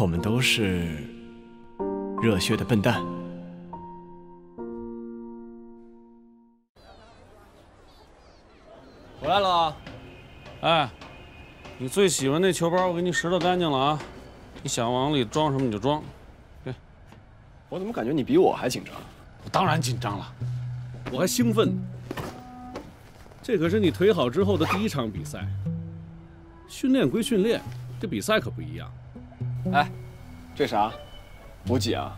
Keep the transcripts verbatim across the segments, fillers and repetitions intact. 我们都是热血的笨蛋。回来了，哎，你最喜欢那球包，我给你拾掇干净了啊！你想往里装什么你就装。对，我怎么感觉你比我还紧张？我当然紧张了，我还兴奋呢。这可是你腿好之后的第一场比赛。训练归训练，这比赛可不一样。 哎，这啥？补给啊？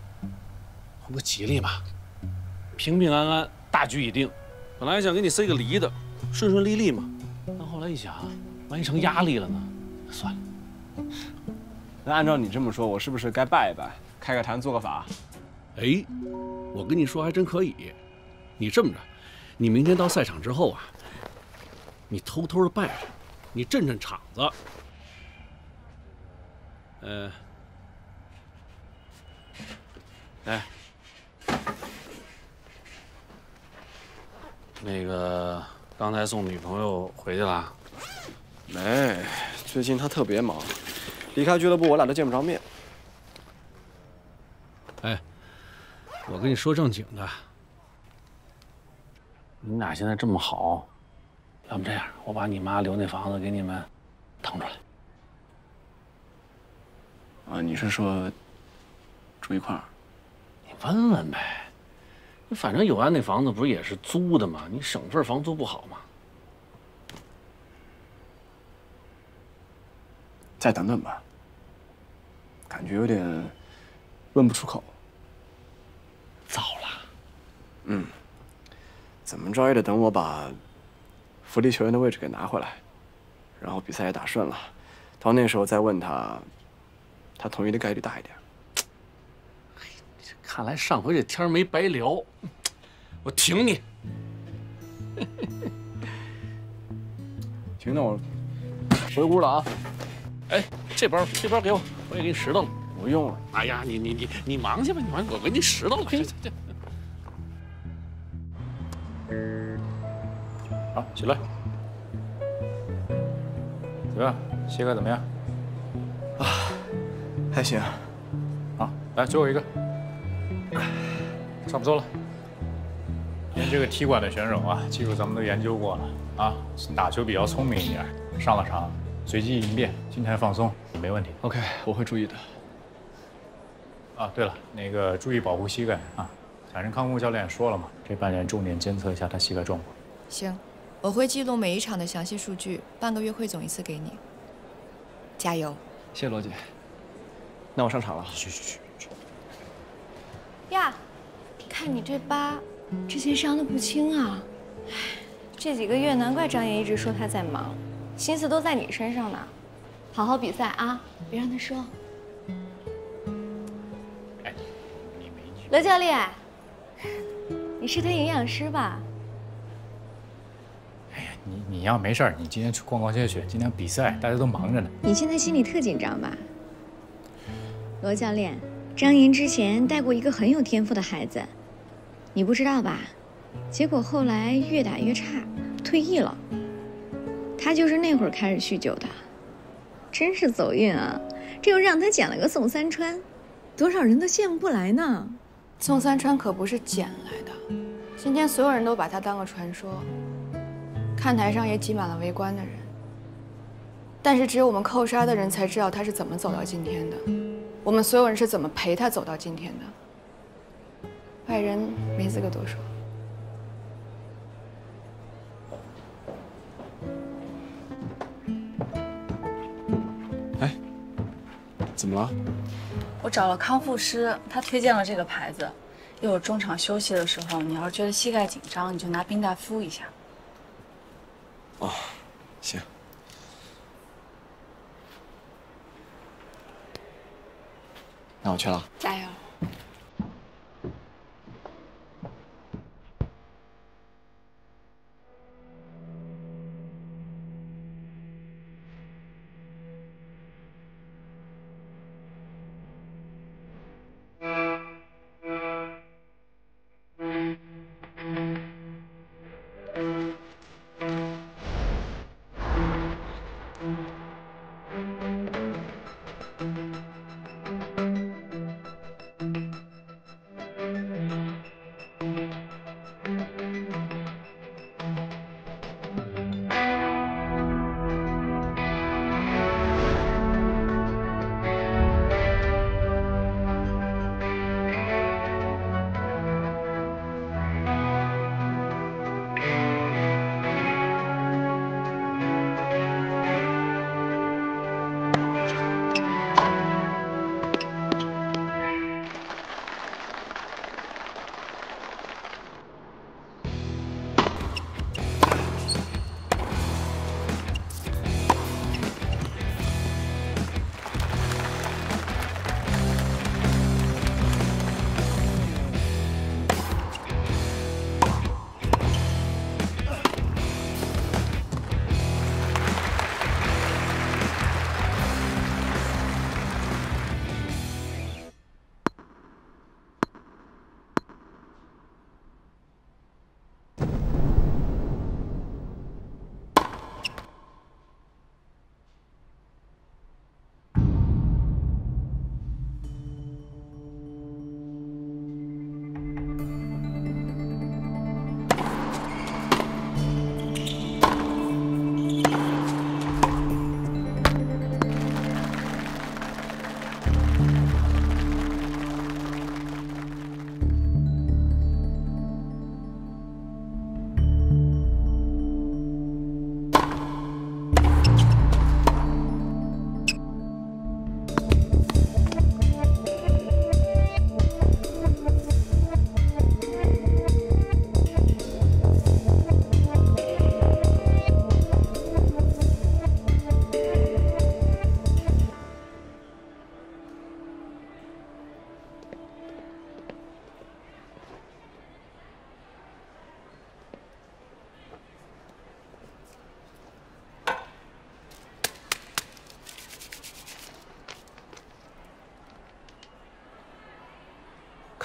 图个吉利吧，平平安安，大局已定。本来想给你塞个梨的，顺顺利利嘛。但后来一想，万一成压力了呢？算了。那按照你这么说，我是不是该拜一拜，开个坛，做个法？哎，我跟你说，还真可以。你这么着，你明天到赛场之后啊，你偷偷的拜着，你镇镇场子。 呃，哎，那个刚才送女朋友回去了？没，最近她特别忙，离开俱乐部我俩都见不着面。哎，我跟你说正经的，你们俩现在这么好，要不这样，我把你妈留那房子给你们腾出来。 啊，你是说住一块儿？你问问呗，反正友安那房子不是也是租的吗？你省份房租不好吗？再等等吧，感觉有点问不出口。早了。嗯，怎么着也得等我把福利球员的位置给拿回来，然后比赛也打顺了，到那时候再问他。 他同意的概率大一点。看来上回这天没白聊，我挺你。行，那我回屋了啊。哎，这包这包给我，我也给你拾掇了。不用了。哎呀，你你你你忙去吧，你忙，我给你拾掇了。这这这。好，起来。怎么样，谢哥？怎么样？啊。 还行，啊，来最后一个，差不多了。您这个踢馆的选手啊，技术咱们都研究过了啊，打球比较聪明一点，上了场随机应变，心态放松，没问题。OK， 我会注意的。啊，对了，那个注意保护膝盖啊，产生康复教练说了嘛，这半年重点监测一下他膝盖状况。行，我会记录每一场的详细数据，半个月汇总一次给你。加油！谢谢罗姐。 那我上场了。去去去去。呀，看你这疤，之前伤的不轻啊。唉，这几个月难怪张烨一直说他在忙，心思都在你身上呢。好好比赛啊，别让他失望。哎，你没去。罗教练，你是他营养师吧？哎呀，你你要没事儿，你今天去逛逛街去，今天比赛大家都忙着呢。你现在心里特紧张吧？ 罗教练，张莹之前带过一个很有天赋的孩子，你不知道吧？结果后来越打越差，退役了。他就是那会儿开始酗酒的，真是走运啊！这又让他捡了个宋三川，多少人都羡慕不来呢。宋三川可不是捡来的，今天所有人都把他当个传说，看台上也挤满了围观的人。但是只有我们扣杀的人才知道他是怎么走到今天的。 我们所有人是怎么陪他走到今天的？外人没资格多说。哎，怎么了？我找了康复师，他推荐了这个牌子。一会儿中场休息的时候，你要是觉得膝盖紧张，你就拿冰袋敷一下。哦，行。 那我去了，加油！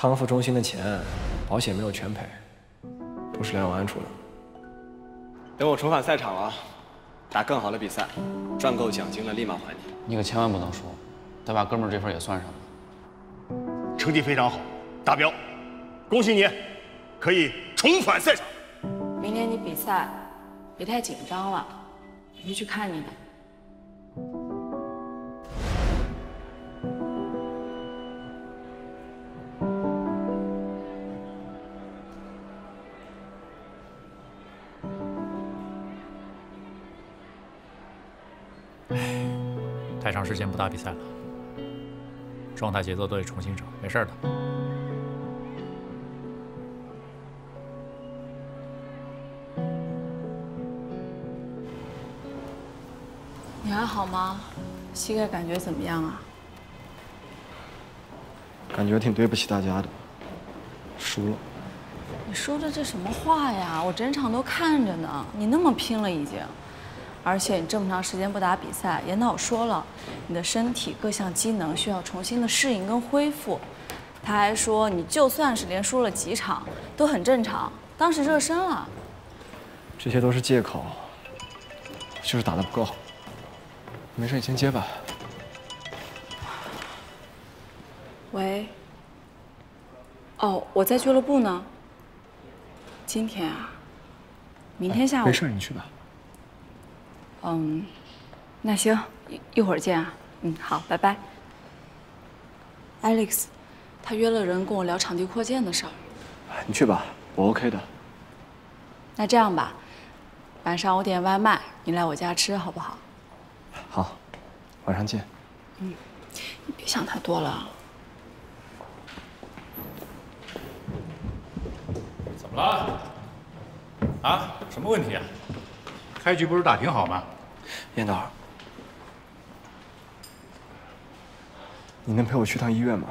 康复中心的钱，保险没有全赔，都是梁永安出的。等我重返赛场了，打更好的比赛，赚够奖金了立马还你。你可千万不能输，得把哥们儿这份也算上了。成绩非常好，达标，恭喜你，可以重返赛场。明天你比赛，别太紧张了，我会去看你的。 太长时间不打比赛了，状态节奏都得重新整，没事的。你还好吗？膝盖感觉怎么样啊？感觉挺对不起大家的，输了。你说的这什么话呀？我整场都看着呢，你那么拼了已经。 而且你这么长时间不打比赛，严导说了，你的身体各项机能需要重新的适应跟恢复。他还说，你就算是连输了几场，都很正常，当时热身了。这些都是借口，就是打得不够好。没事，你先接吧。喂。哦，我在俱乐部呢。今天啊？明天下午？没事，你去吧。 嗯，那行，一一会儿见啊。嗯，好，拜拜。Alex， 他约了人跟我聊场地扩建的事儿。你去吧，我 OK 的。那这样吧，晚上我点外卖，你来我家吃好不好？好，晚上见。嗯，你别想太多了。怎么了？啊？什么问题啊？ 开局不是打挺好吗？严导，你能陪我去趟医院吗？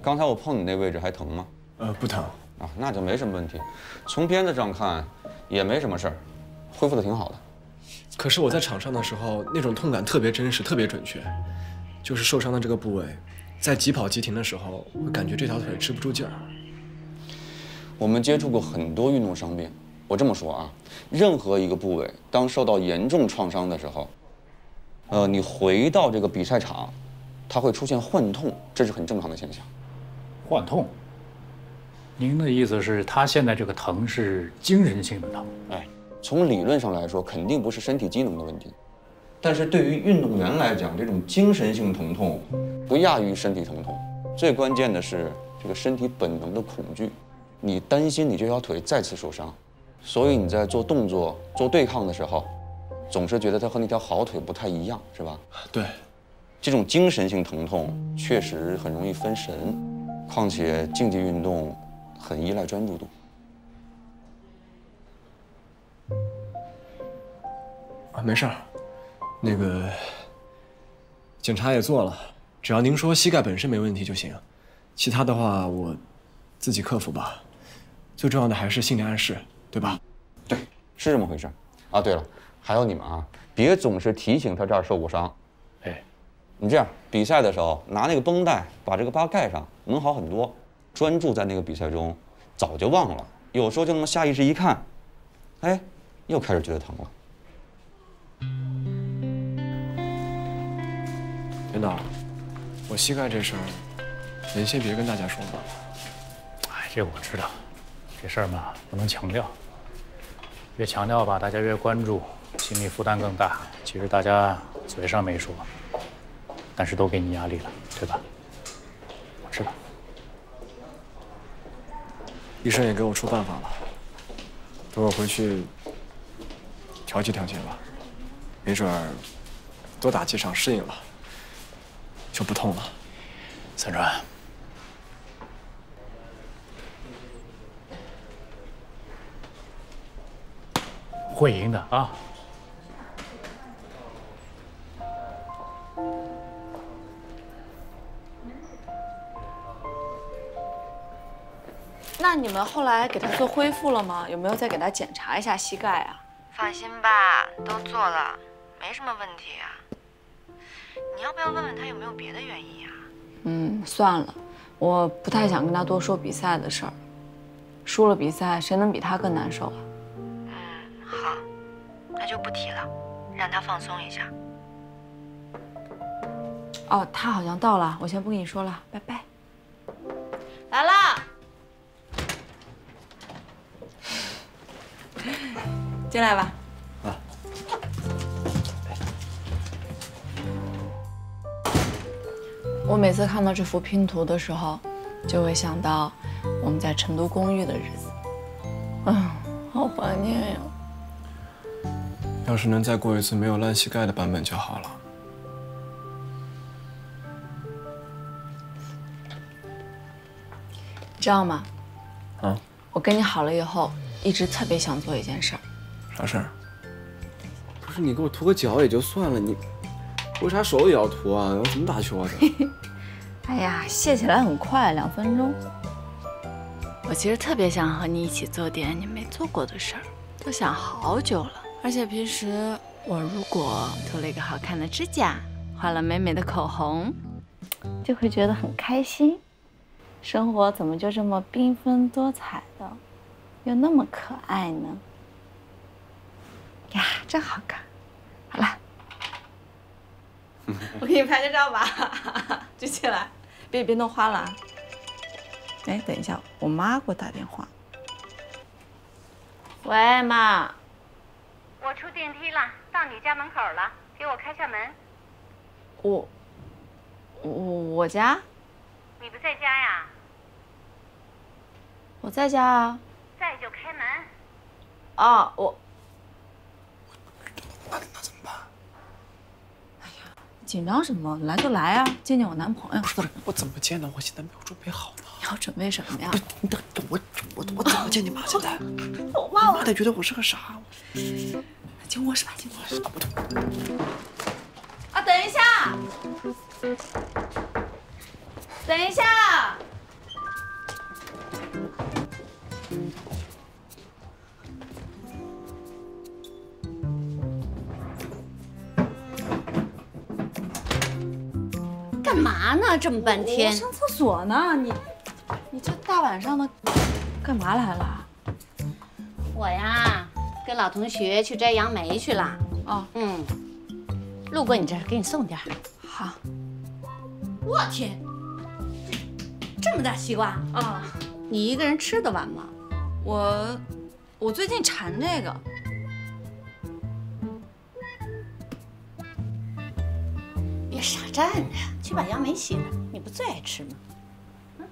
刚才我碰你那位置还疼吗？呃，不疼啊，那就没什么问题。从片子上看也没什么事儿，恢复的挺好的。可是我在场上的时候，那种痛感特别真实，特别准确。就是受伤的这个部位，在急跑急停的时候，会感觉这条腿吃不住劲儿。我们接触过很多运动伤病。 我这么说啊，任何一个部位当受到严重创伤的时候，呃，你回到这个比赛场，它会出现幻痛，这是很正常的现象。幻痛？您的意思是，他现在这个疼是精神性的疼？哎，从理论上来说，肯定不是身体机能的问题，但是对于运动员来讲，这种精神性疼痛不亚于身体疼痛。最关键的是这个身体本能的恐惧，你担心你这条腿再次受伤。 所以你在做动作、做对抗的时候，总是觉得它和那条好腿不太一样，是吧？对，这种精神性疼痛确实很容易分神，况且竞技运动很依赖专注度。啊，没事儿，那个检查也做了，只要您说膝盖本身没问题就行，其他的话我自己克服吧。最重要的还是心理暗示。 对吧？对，是这么回事啊。对了，还有你们啊，别总是提醒他这儿受过伤。哎，你这样比赛的时候拿那个绷带把这个疤盖上，能好很多。专注在那个比赛中，早就忘了。有时候就那么下意识一看，哎，又开始觉得疼了。严导，我膝盖这事儿，您先别跟大家说吧。哎，这我知道。 这事儿嘛，不能强调。越强调吧，大家越关注，心理负担更大。其实大家嘴上没说，但是都给你压力了，对吧？我知道。医生也给我出办法了，等我回去调节调节吧，没准儿多打几场适应了，就不痛了。三川。 会赢的啊！那你们后来给他做恢复了吗？有没有再给他检查一下膝盖啊？放心吧，都做了，没什么问题啊。你要不要问问他有没有别的原因啊？嗯，算了，我不太想跟他多说比赛的事儿。输了比赛，谁能比他更难受啊？嗯，好，那就不提了，让他放松一下。哦，他好像到了，我先不跟你说了，拜拜。来了。 进来吧。啊。我每次看到这幅拼图的时候，就会想到我们在成都公寓的日子。嗯，好怀念呀。要是能再过一次没有烂膝盖的版本就好了。你知道吗？啊。我跟你好了以后，一直特别想做一件事儿。 啥事儿？不是你给我涂个脚也就算了，你为啥手也要涂啊？我怎么打球啊？哎呀，卸起来很快，两分钟。我其实特别想和你一起做点你没做过的事儿，都想好久了。而且平时我如果涂了一个好看的指甲，画了美美的口红，就会觉得很开心。生活怎么就这么缤纷多彩的，又那么可爱呢？ 呀，真好看！好了，我给你拍个照吧，举起来，别别弄花了啊！哎，等一下，我妈给我打电话。喂，妈，我出电梯了，到你家门口了，给我开下门。我，我我家？你不在家呀？我在家啊。在就开门。啊，我。 那那怎么办？哎呀，紧张什么？来就来啊，见见我男朋友。不是，我怎么见呢？我现在没有准备好呢。你要准备什么呀？你等等我，我我怎么见你妈现在？我妈，我妈得觉得我是个傻。进卧室吧，进卧室。啊，等一下，等一下。 干嘛呢？这么半天，我上厕所呢。你，你这大晚上的，干嘛来了？我呀，跟老同学去摘杨梅去了。哦，嗯，路过你这儿，给你送点。好。我天，这么大西瓜啊！你一个人吃得完吗？我，我最近馋这个。 别傻站着，去把杨梅洗了。你不最爱吃吗？嗯。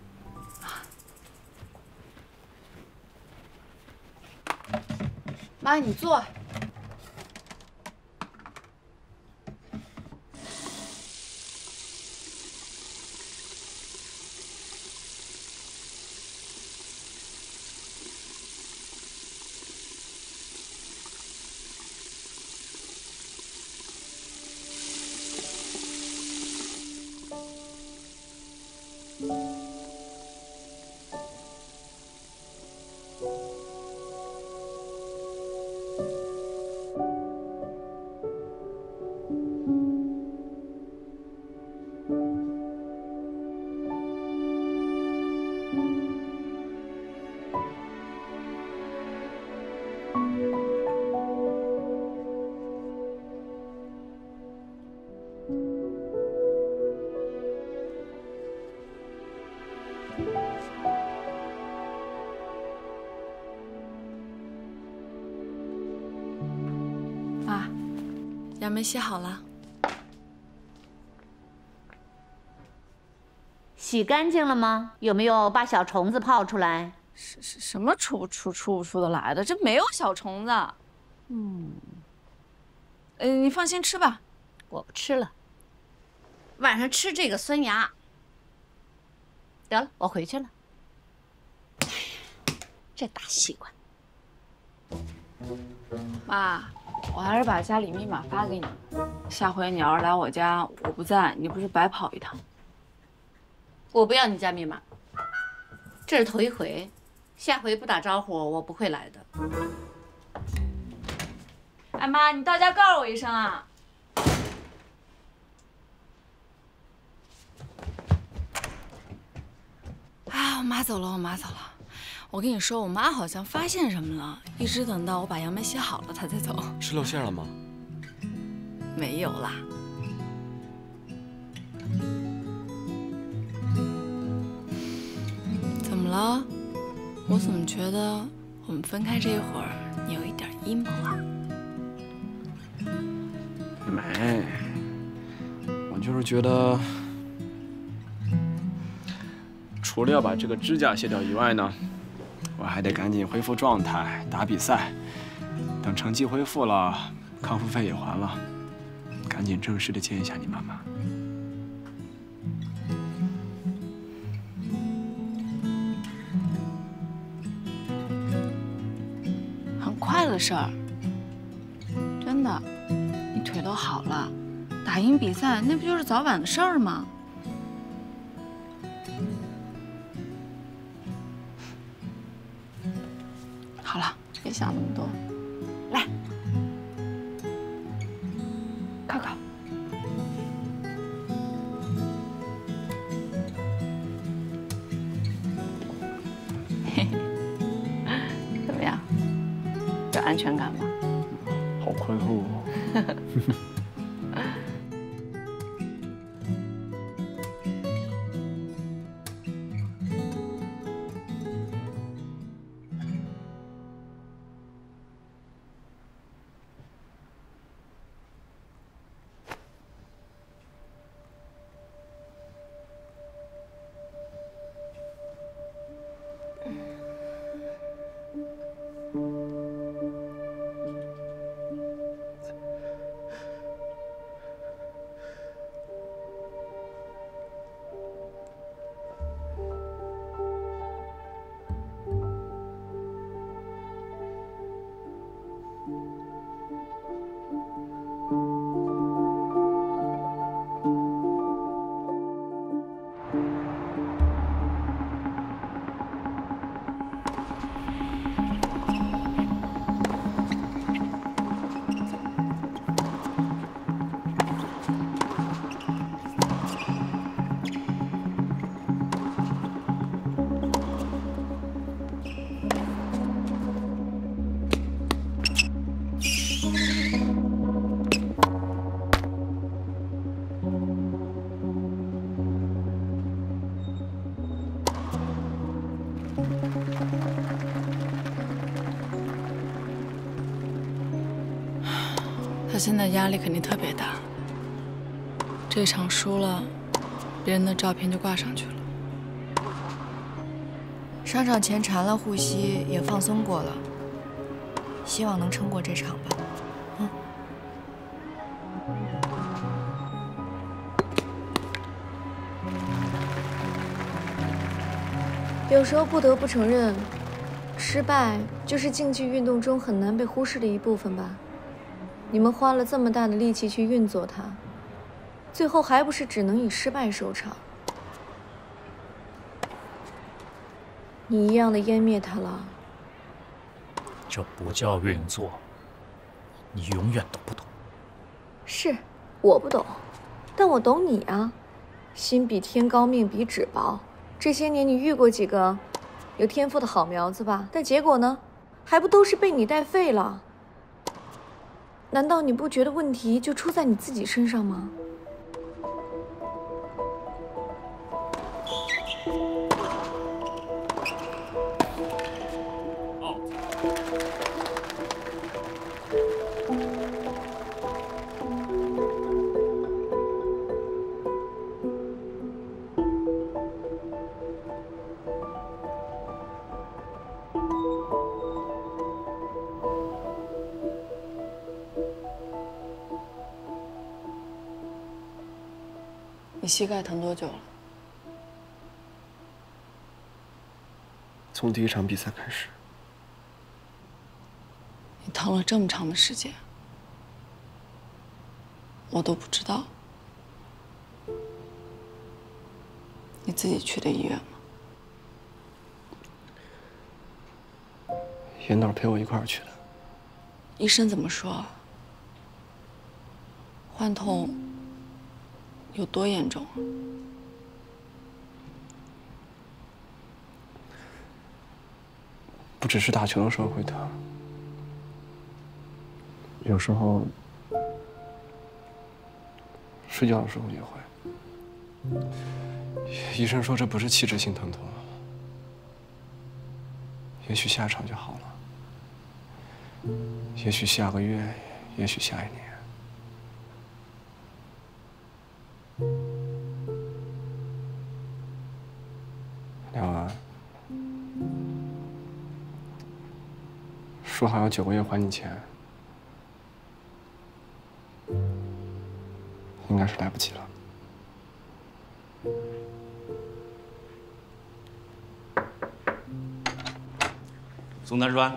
妈，你坐。妈，杨梅洗好了，洗干净了吗？有没有把小虫子泡出来？什什什么出不出出不出得来的？这没有小虫子。嗯，呃，你放心吃吧，我不吃了。晚上吃这个酸牙。 得了，我回去了。哎呀，这大西瓜！妈，我还是把家里密码发给你。下回你要是来我家，我不在，你不是白跑一趟？我不要你家密码，这是头一回，下回不打招呼我不会来的。哎妈，你到家告诉我一声啊！我妈走了，我妈走了。我跟你说，我妈好像发现什么了，一直等到我把杨梅洗好了，她才走。是露馅了吗？没有啦。怎么了？我怎么觉得我们分开这一会儿，你有一点 emo 啊？没，我就是觉得。 除了要把这个指甲卸掉以外呢，我还得赶紧恢复状态，打比赛。等成绩恢复了，康复费也还了，赶紧正式的见一下你妈妈。很快的事儿，真的，你腿都好了，打赢比赛那不就是早晚的事儿吗？ 好了，别想那么多，来，靠靠。嘿嘿，怎么样？有安全感吗？好宽厚哦。他现在压力肯定特别大，这场输了，别人的照片就挂上去了。上场前缠了护膝，也放松过了，希望能撑过这场吧。 有时候不得不承认，失败就是竞技运动中很难被忽视的一部分吧。你们花了这么大的力气去运作它，最后还不是只能以失败收场？你一样的湮灭它了。这不叫运作，你永远都不懂。是，我不懂，但我懂你啊。心比天高，命比纸薄。 这些年你遇过几个有天赋的好苗子吧？但结果呢，还不都是被你带废了？难道你不觉得问题就出在你自己身上吗？哦。你膝盖疼多久了？从第一场比赛开始。你疼了这么长的时间，我都不知道。你自己去的医院吗？严导陪我一块儿去的。医生怎么说啊？患痛。 有多严重啊？不只是打球的时候会疼，有时候睡觉的时候也会。医生说这不是器质性疼痛，也许下场就好了，也许下个月，也许下一年。 梁安，说好要九个月还你钱，应该是来不及了。宋南栓，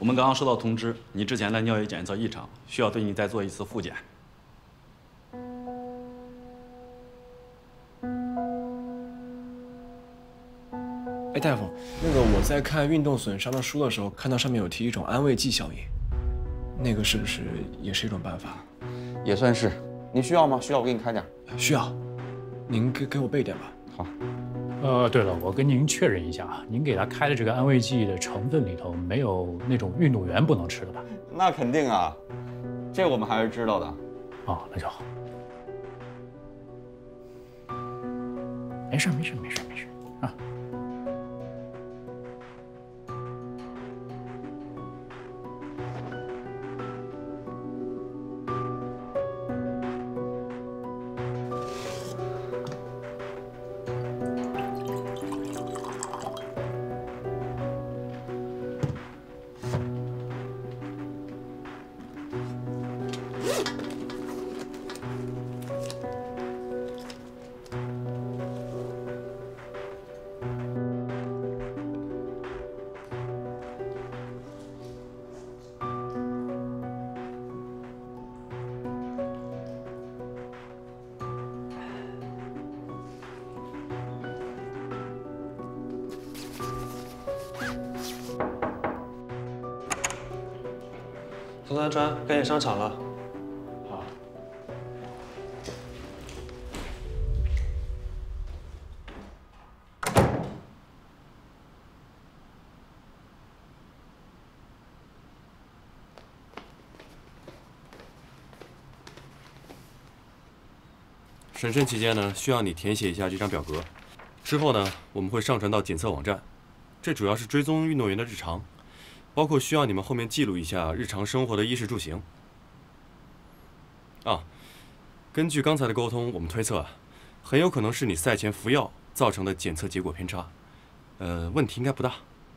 我们刚刚收到通知，你之前的尿液检测异常，需要对你再做一次复检。 大夫，那个我在看运动损伤的书的时候，看到上面有提一种安慰剂效应，那个是不是也是一种办法？也算是。您需要吗？需要我给你开点。需要。您给给我备点吧。好。呃，对了，我跟您确认一下啊，您给他开的这个安慰剂的成分里头没有那种运动员不能吃的吧？那肯定啊，这我们还是知道的。哦，那就好。没事，没事，没事，没事啊。 宋南栓，赶紧上场了。好。审讯期间呢，需要你填写一下这张表格，之后呢，我们会上传到检测网站。这主要是追踪运动员的日常。 包括需要你们后面记录一下日常生活的衣食住行。啊，根据刚才的沟通，我们推测，很有可能是你赛前服药造成的检测结果偏差。呃，问题应该不大。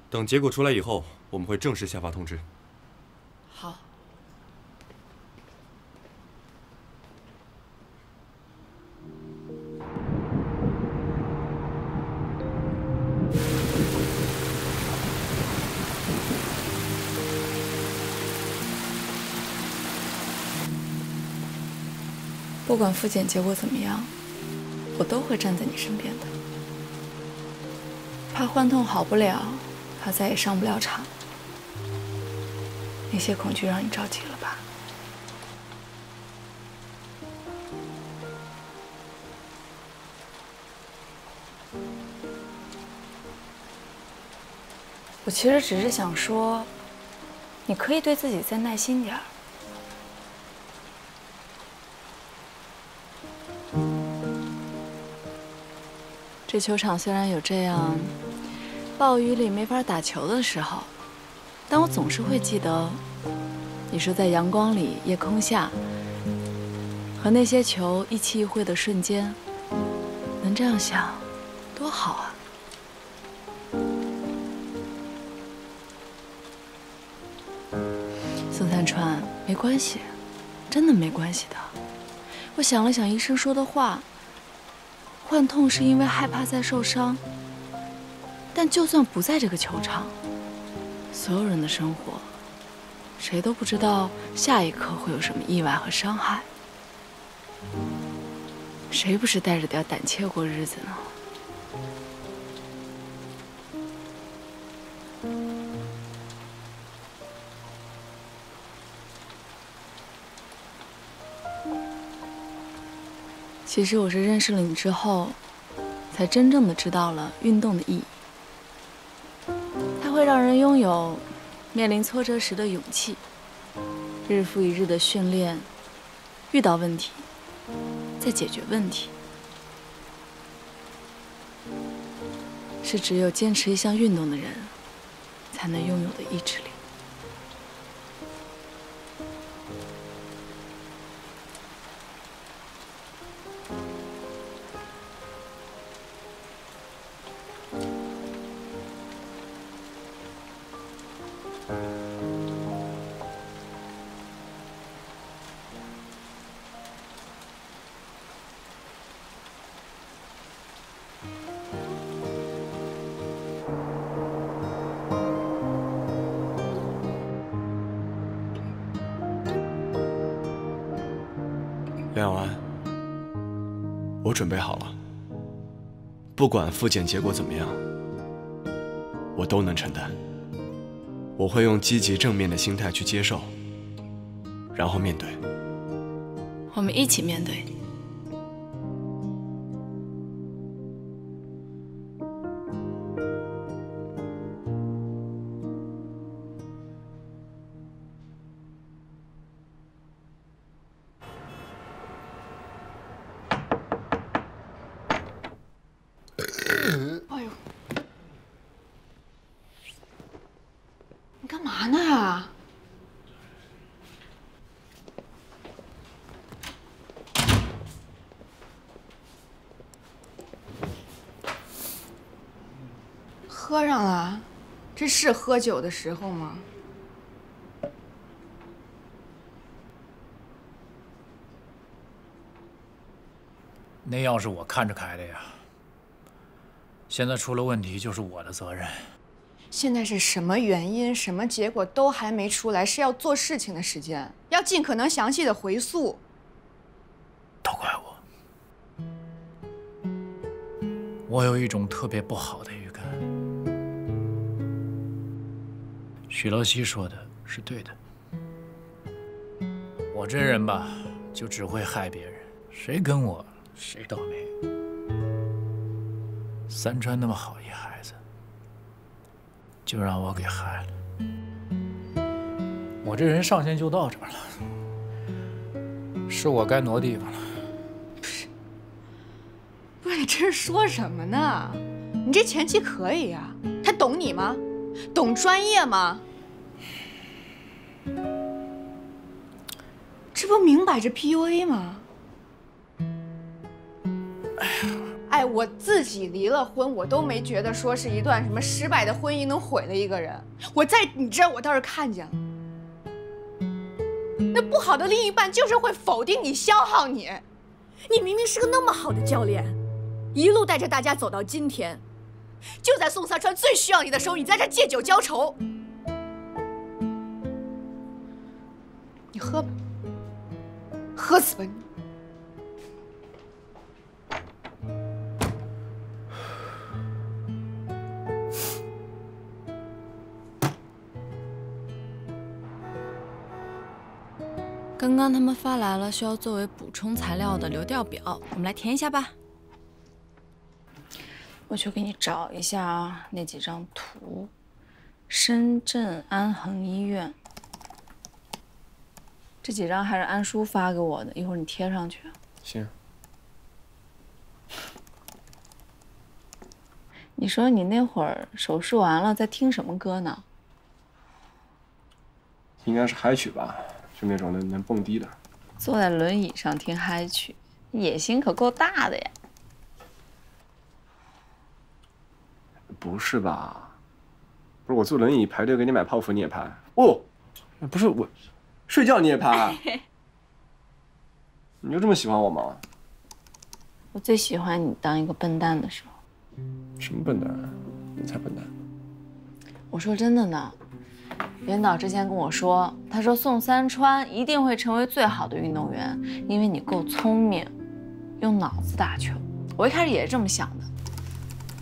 等结果出来以后，我们会正式下发通知。好。不管复检结果怎么样，我都会站在你身边的。怕患痛好不了，怕再也上不了场，那些恐惧让你着急了吧？我其实只是想说，你可以对自己再耐心点儿。 这球场虽然有这样暴雨里没法打球的时候，但我总是会记得，你说在阳光里、夜空下，和那些球一期一会的瞬间，能这样想，多好啊！宋三川，没关系，真的没关系的。我想了想医生说的话。 患痛是因为害怕再受伤，但就算不在这个球场，所有人的生活，谁都不知道下一刻会有什么意外和伤害。谁不是带着点胆怯过日子呢？其实我是认识了你之后，才真正的知道了运动的意义。它会会让人拥有面临挫折时的勇气。日复一日的训练，遇到问题，再解决问题，是只有坚持一项运动的人才能拥有的意志力。 梁小安，我准备好了。不管复检结果怎么样，我都能承担。我会用积极正面的心态去接受，然后面对。我们一起面对。 喝上了，这是喝酒的时候吗？那药是我看着开的呀。现在出了问题就是我的责任。现在是什么原因、什么结果都还没出来，是要做事情的时间，要尽可能详细的回溯。都怪我，我有一种特别不好的预感。 许乐西说的是对的，我这人吧，就只会害别人，谁跟我谁倒霉。三川那么好一孩子，就让我给害了。我这人上限就到这儿了，是我该挪地方了。不是，不是你这是说什么呢？你这前妻可以呀，她懂你吗？ 懂专业吗？这不明摆着 P U A 吗？哎呀，哎，我自己离了婚，我都没觉得说是一段什么失败的婚姻能毁了一个人。我在你这儿我倒是看见了，那不好的另一半就是会否定你、消耗你。你明明是个那么好的教练，一路带着大家走到今天。 就在宋三川最需要你的时候，你在这借酒浇愁。你喝吧，喝死吧你！刚刚他们发来了需要作为补充材料的流调表，我们来填一下吧。 我去给你找一下啊，那几张图，深圳安恒医院，这几张还是安叔发给我的，一会儿你贴上去。行。你说你那会儿手术完了在听什么歌呢？应该是嗨曲吧，就那种能能蹦迪的。坐在轮椅上听嗨曲，野心可够大的呀。 不是吧？不是我坐轮椅排队给你买泡芙你也拍哦？不是我，睡觉你也拍？你就这么喜欢我吗？我最喜欢你当一个笨蛋的时候。什么笨蛋啊？你才笨蛋！我说真的呢，袁导之前跟我说，他说宋三川一定会成为最好的运动员，因为你够聪明，用脑子打球。我一开始也是这么想的，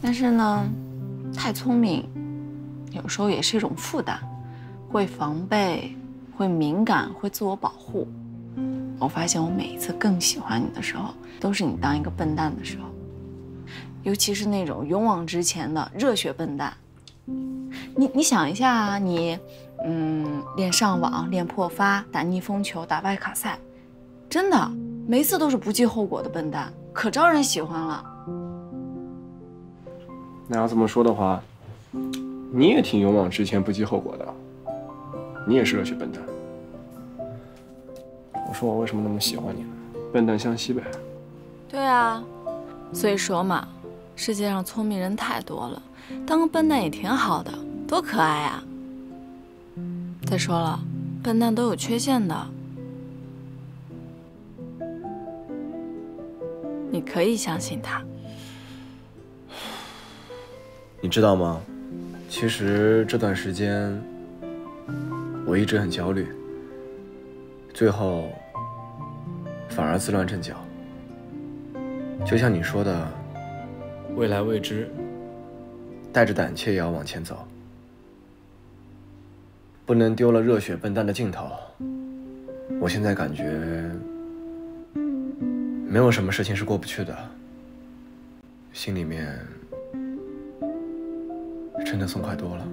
但是呢。 太聪明，有时候也是一种负担，会防备，会敏感，会自我保护。我发现我每一次更喜欢你的时候，都是你当一个笨蛋的时候，尤其是那种勇往直前的热血笨蛋。你你想一下啊，你嗯练上网、练破发、打逆风球、打外卡赛，真的每次都是不计后果的笨蛋，可招人喜欢了。那要这么说的话，你也挺勇往直前、不计后果的，你也是个学笨蛋。我说我为什么那么喜欢你呢？笨蛋相吸呗。对啊，所以说嘛。 世界上聪明人太多了，当个笨蛋也挺好的，多可爱啊！再说了，笨蛋都有缺陷的，你可以相信他。你知道吗？其实这段时间我一直很焦虑，最后反而自乱阵脚。就像你说的。 未来未知，带着胆怯也要往前走，不能丢了热血笨蛋的劲头。我现在感觉没有什么事情是过不去的，心里面真的松快多了。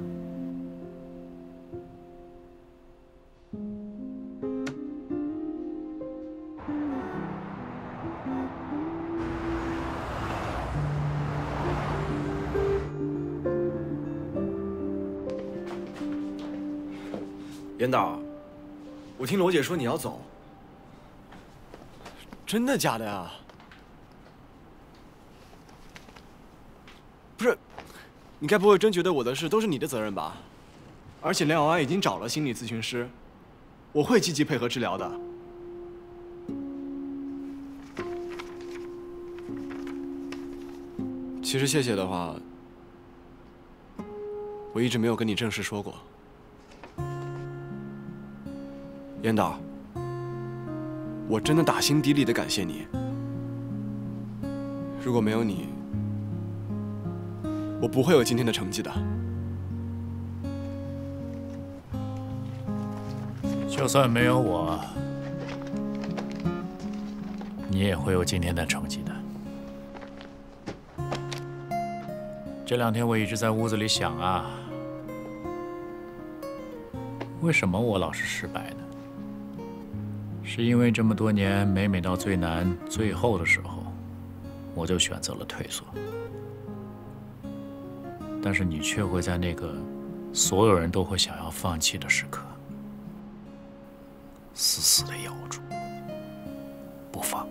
严导，我听罗姐说你要走，真的假的呀？不是，你该不会真觉得我的事都是你的责任吧？而且梁永安已经找了心理咨询师，我会积极配合治疗的。其实谢谢的话，我一直没有跟你正式说过。 严导，我真的打心底里的感谢你。如果没有你，我不会有今天的成绩的。就算没有我，你也会有今天的成绩的。这两天我一直在屋子里想啊，为什么我老是失败呢？ 是因为这么多年，每每到最难、最后的时候，我就选择了退缩。但是你却会在那个所有人都会想要放弃的时刻，死死地咬住，不放。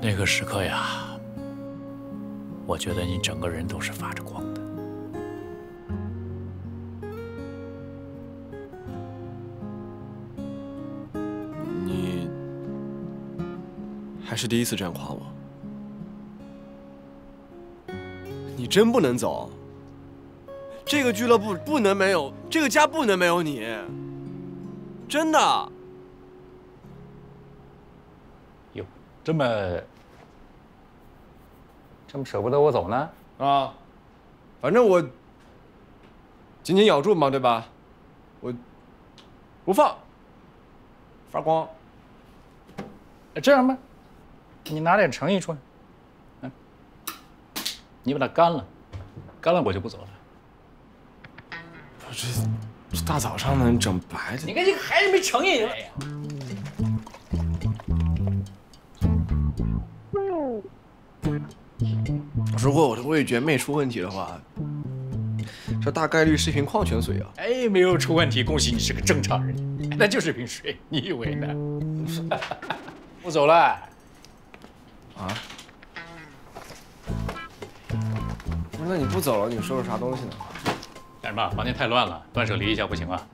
那个时刻呀，我觉得你整个人都是发着光的。 还是第一次这样夸我，你真不能走。这个俱乐部不能没有，这个家不能没有你，真的。有这么这么舍不得我走呢？啊，反正我紧紧咬住嘛，对吧？我不放，发光。这样吧。 你拿点诚意出来，嗯，你把它干了，干了我就不走了。不是，这大早上的你整白的。你看这个孩子没诚意。哎呀，如果我的味觉没出问题的话，这大概率是一瓶矿泉水啊。哎，没有出问题，恭喜你是个正常人。那就是瓶水，你以为呢？不走了。 啊！不是，那你不走了，你收拾啥东西呢？干什么？房间太乱了，断舍离一下不行啊！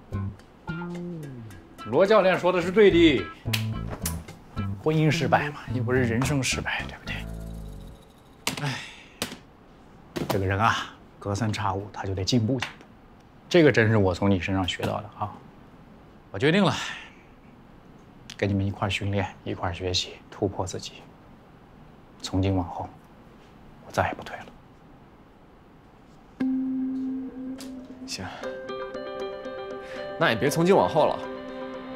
罗教练说的是对的，婚姻失败嘛，又不是人生失败，对不对？哎，这个人啊，隔三差五他就得进步进步，这个真是我从你身上学到的啊！我决定了，跟你们一块训练，一块学习，突破自己。 从今往后，我再也不退了。行，那也别从今往后了，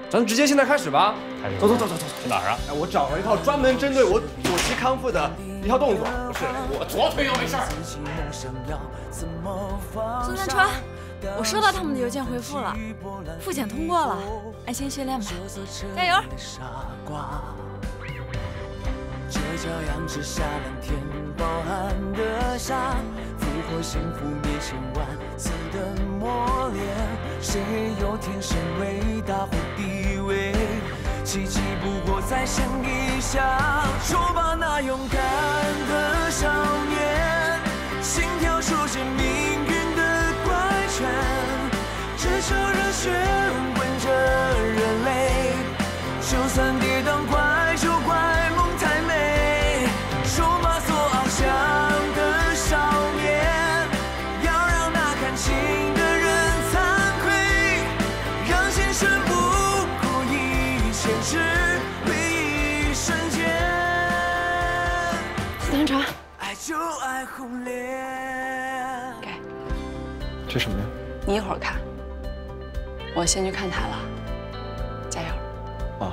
咱直接现在开始吧。开始。走走走走走走。去哪儿啊？哎，我找了一套专门针对我左膝康复的一套动作，不是我左腿又没事儿。孙三川，我收到他们的邮件回复了，复检通过了，安心训练吧，加油！奇迹不过再想一想，说吧，那勇敢的少年，心跳出现命运的怪圈，炙烧热血滚着热泪，就算跌宕怪就怪梦太美。说吧，所翱翔的少年，要让那看清的人惭愧，让心声不。 只为一瞬间。四川茶，爱就爱轰烈。给，这什么呀？你一会儿看，我先去看台了，加油。啊。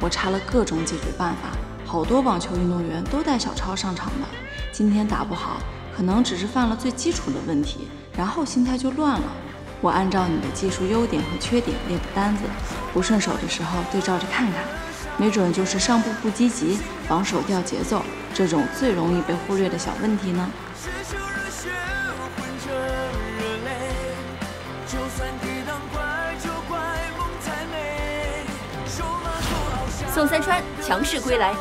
我查了各种解决办法。 好多网球运动员都带小抄上场的，今天打不好，可能只是犯了最基础的问题，然后心态就乱了。我按照你的技术优点和缺点列的单子，不顺手的时候对照着看看，没准就是上步不积极，防守掉节奏，这种最容易被忽略的小问题呢。 宋三川强势归来，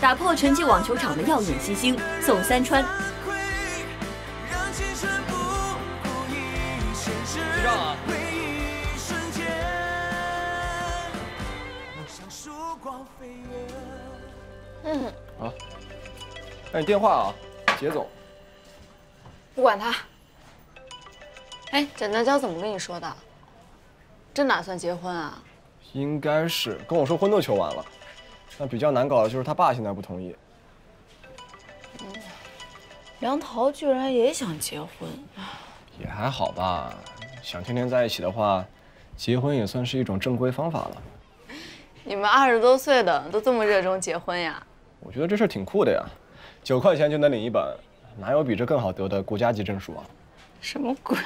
打破沉寂网球场的耀眼新星宋三川。拍照啊！嗯。啊！哎，你电话啊，杰总。不管他。哎，展大娇怎么跟你说的？真打算结婚啊？ 应该是跟我说婚都求完了，那比较难搞的就是他爸现在不同意。嗯，梁桃居然也想结婚，也还好吧。想天天在一起的话，结婚也算是一种正规方法了。你们二十多岁的都这么热衷结婚呀？我觉得这事挺酷的呀，九块钱就能领一本，哪有比这更好得的国家级证书啊？什么鬼？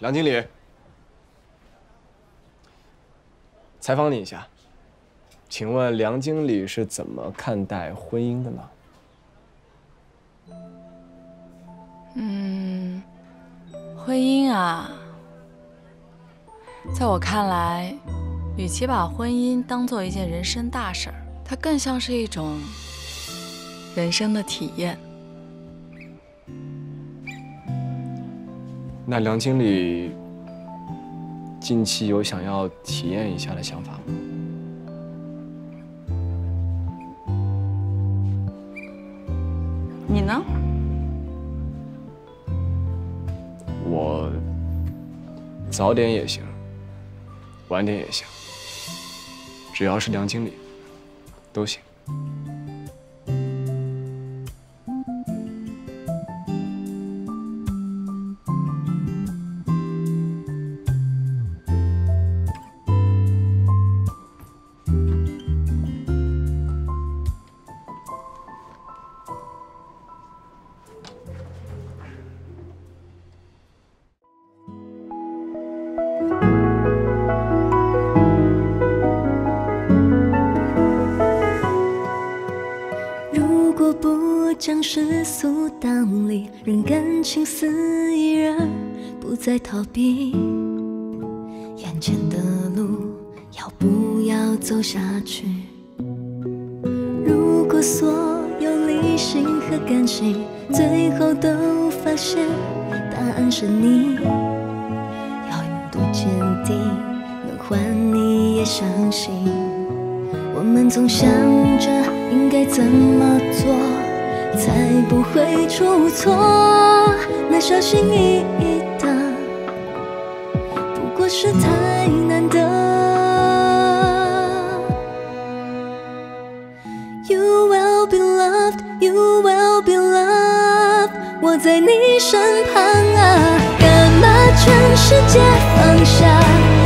梁经理，采访你一下，请问梁经理是怎么看待婚姻的呢？嗯，婚姻啊，在我看来，与其把婚姻当做一件人生大事儿，它更像是一种人生的体验。 那梁经理近期有想要体验一下的想法吗？你呢？我早点也行，晚点也行，只要是梁经理都行。 情似一人，不再逃避。眼前的路，要不要走下去？如果所有理性和感性，最后都发现答案是你，要有多坚定，能换你也相信。我们总想着应该怎么做。 才不会出错。那小心翼翼的，不过是太难得。身旁啊，干嘛全世界放下？